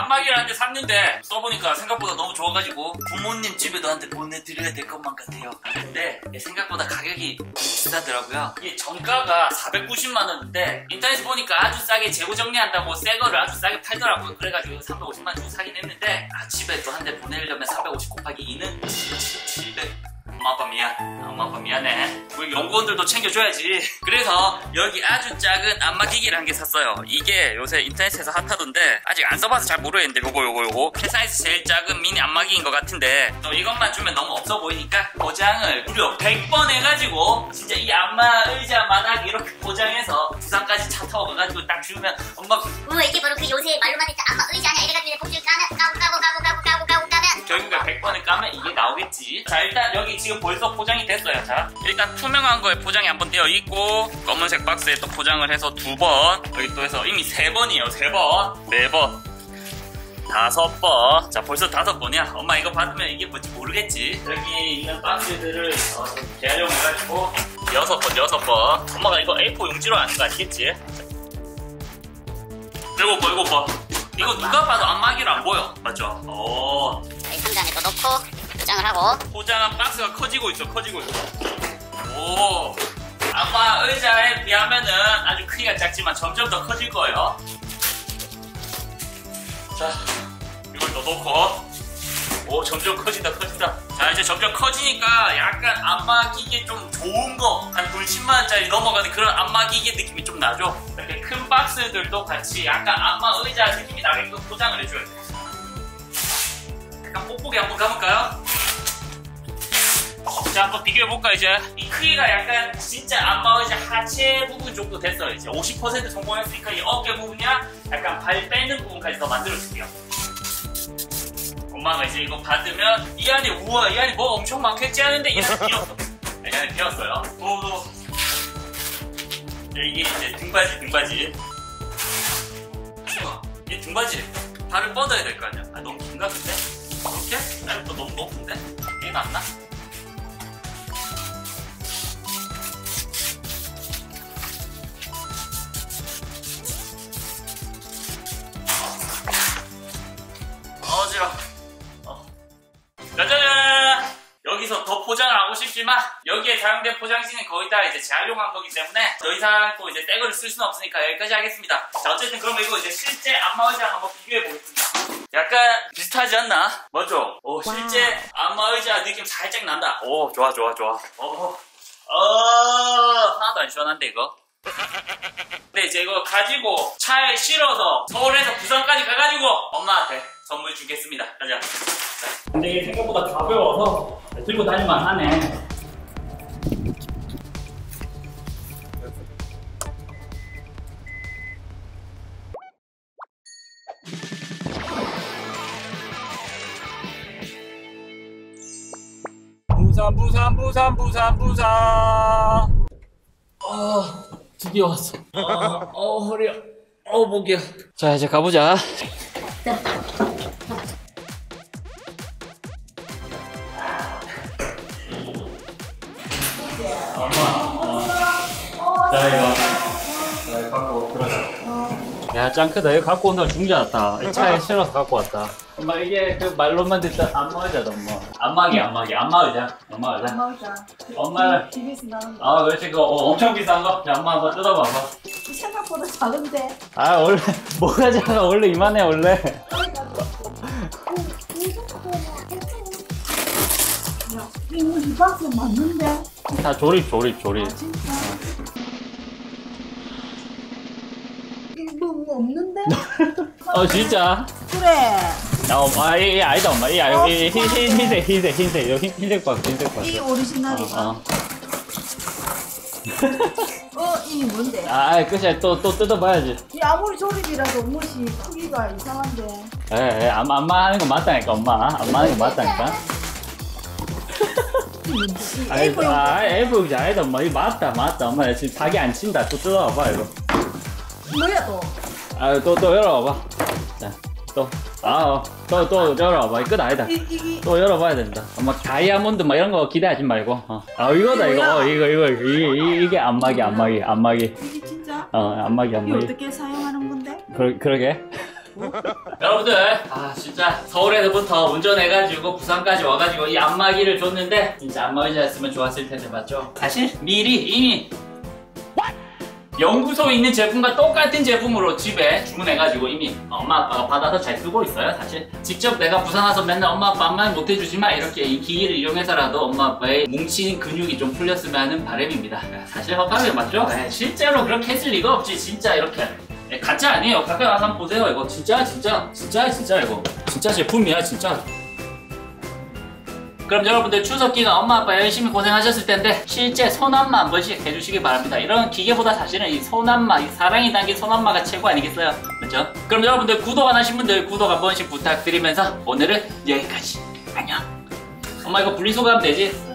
안마기라는데 샀는데 써보니까 생각보다 너무 좋아가지고 부모님 집에 너한테 보내드려야 될 것만 같아요. 근데 생각보다 가격이 비싸더라고요. 이게 정가가 490만원인데 인터넷에 보니까 아주 싸게 재고 정리한다고 새 거를 아주 싸게 팔더라고요. 그래가지고 350만원 주고 사긴 했는데, 아, 집에 너한테 보내려면 350 곱하기 2는 700. 엄마 아빠 미안해. 우리 연구원들도 챙겨줘야지. 그래서 여기 아주 작은 안마기기라는 게 샀어요. 이게 요새 인터넷에서 핫하던데 아직 안 써봐서 잘 모르겠는데 요거 회사에서 제일 작은 미니 안마기인 것 같은데, 또 이것만 주면 너무 없어 보이니까 포장을 무려 100번 해가지고 진짜 이 안마 의자 마닥 이렇게 포장해서 부산까지 차 타고 가가지고 딱 주면 엄마 이게 바로 그 요새 말로만 했던 안마 의자 아니야 이래가지고 복줄 까면 결국에 100번을 까면 이게 나오겠지. 자, 일단 여기 지금 벌써 포장이 됐어요. 자, 일단 투명한 거에 포장이 한번 되어 있고, 검은색 박스에 또 포장을 해서 2번, 여기 또 해서 이미 3번이에요. 3번, 4번, 5번. 자, 벌써 5번이야. 엄마 이거 받으면 이게 뭔지 모르겠지. 여기 있는 박스들을 대용해가지고 6번. 엄마가 이거 A4 용지로 하는 거 아니겠지? 7번. 이거 누가 봐도 안마기로 안 보여. 맞죠? 오. 상자에 또 넣고. 포장을 하고, 포장한 박스가 커지고 있어. 오, 아마 의자에 비하면은 아주 크기가 작지만 점점 더 커질 거예요. 자, 이걸 더 넣고, 오, 점점 커진다. 자, 이제 점점 커지니까 약간 안마기기 좀 좋은 거, 한 돈 10만원짜리 넘어가는 그런 안마기기 느낌이 좀 나죠. 이렇게 큰 박스들도 같이 약간 안마 의자 느낌이 나게끔 포장을 해줘야 돼. 약간 뽁뽁이 한번 가볼까요? 자, 한번 비교해볼까 이제? 이 크기가 약간 진짜 안마 의자 하체 부분 정도 됐어요. 이제 50% 성공했으니까 이 어깨 부분이랑 약간 발 빼는 부분까지 더 만들어줄게요. 엄마가 이제 이거 받으면 이 안에, 우와, 이 안에 뭐 엄청 많겠지 하는데 이 안에 비었어. 이 안에 비었어요. 오. 이게 이제 등받이. 잠시만, 이게 등받이. 발을 뻗어야 될 거 아니야? 아, 너무 긴가 근데? 이렇게? 아, 또 너무 높은데? 이게 낫나? 어지러워. 짜잔! 여기서 더 포장을 하고 싶지만 여기에 사용된 포장지는 거의 다 이제 재활용한 거기 때문에 더 이상 또 이제 새거를 쓸 수는 없으니까 여기까지 하겠습니다. 자, 어쨌든 그럼 이거 이제 실제 안마 의자랑 한번 비교해 보겠습니다. 약간 비슷하지 않나? 맞죠? 오, 실제 안마 의자 느낌 살짝 난다. 오, 좋아. 하나도 안 시원한데 이거? 근데 이제 이거 가지고 차에 실어서 서울에서 부산까지 가가지고 엄마한테 선물 주겠습니다. 가자. 근데 이게 생각보다 가벼워서 들고 다닐만 하네. 부산. 드디어 왔어. 허리야. 목이야. 자, 이제 가보자. 야, 짱크다. 이거 갖고 온다고 죽는 줄 알았다. 차에 실어서 갖고 왔다. 엄마, 이게 그 말로만 듣던 안마의자다, 엄마. 안마의자. 엄마. TV에서 나온 거. 아, 그렇지. 그거 엄청 비싼 거? 자, 엄마 한번 뜯어봐. 생각보다 작은데. 아, 원래, 뭐가 작아? 원래 이만해, 원래. 이거 이 박스 맞는데? 다 조립. 아, 진짜? 뭐 없는데? 진짜? 그래. 얘 아니다, 엄마. 얘 아니다. 흰색. 여기 흰색 박스. 이 오리지널이야. 이게 뭔데? 끝이야. 또 뜯어봐야지. 이 아무리 조립이라도 옷이 크기가 이상한데. 예, 안마 하는 거 맞다니까, 엄마. 안마 하는 거 맞다니까. 에이프 용지 아니다, 엄마. 이거 맞다. 엄마 지금 닭이 안 친다. 또 뜯어봐봐, 이거. 뭐야 또? 또 열어봐. 자, 또 열어봐. 끝 아니다. 또 열어봐야 된다. 엄마 다이아몬드 막 이런 거 기대하지 말고. 이거다 이거. 이게 안마기. 이게 진짜? 안마기. 이게 어떻게 사용하는 건데? 그러게. 여러분들, 아 진짜 서울에서부터 운전해가지고 부산까지 와가지고 이 안마기를 줬는데 진짜 안마의자였으면 좋았을 텐데 맞죠? 사실 미리 이미 연구소에 있는 제품과 똑같은 제품으로 집에 주문해가지고 이미 엄마 아빠가 받아서 잘 쓰고 있어요. 사실 직접 내가 부산 와서 맨날 엄마 아빠 안마는 못해주지만 이렇게 이 기기를 이용해서라도 엄마 아빠의 뭉친 근육이 좀 풀렸으면 하는 바람입니다. 사실 허팝이 맞죠? 네, 실제로 그렇게 했을 리가 없지. 진짜 이렇게 가짜 아니에요. 가까이 와서 한번 보세요. 이거 진짜 이거 진짜 제품이야 진짜. 그럼 여러분들 추석기간 엄마 아빠 열심히 고생하셨을 텐데 실제 손안마 한 번씩 해주시기 바랍니다. 이런 기계보다 사실은 이 손안마, 이 사랑이 담긴 손안마가 최고 아니겠어요? 그렇죠? 그럼 여러분들 구독 안 하신 분들 구독 한 번씩 부탁드리면서 오늘은 여기까지. 안녕. 엄마 이거 분리수거하면 되지?